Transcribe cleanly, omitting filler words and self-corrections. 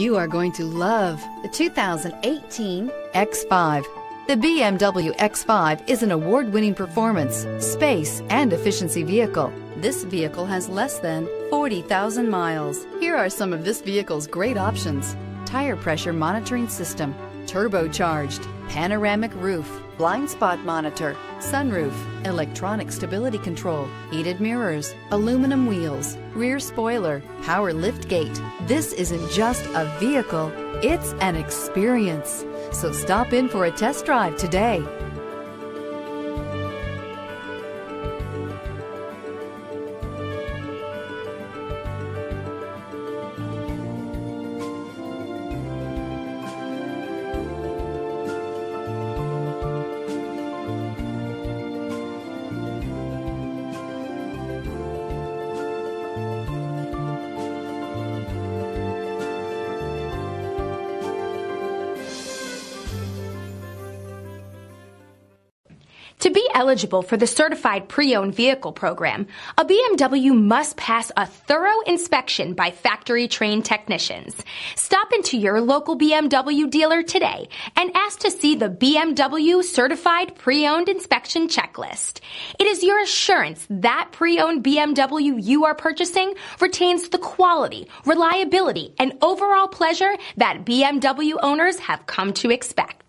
You are going to love the 2018 X5. The BMW X5 is an award-winning performance, space, and efficiency vehicle. This vehicle has less than 40,000 miles. Here are some of this vehicle's great options: tire pressure monitoring system, turbocharged, panoramic roof, blind spot monitor, sunroof, electronic stability control, heated mirrors, aluminum wheels, rear spoiler, power liftgate. This isn't just a vehicle, it's an experience. So stop in for a test drive today. To be eligible for the Certified Pre-Owned Vehicle Program, a BMW must pass a thorough inspection by factory-trained technicians. Stop into your local BMW dealer today and ask to see the BMW Certified Pre-Owned Inspection Checklist. It is your assurance that pre-owned BMW you are purchasing retains the quality, reliability, and overall pleasure that BMW owners have come to expect.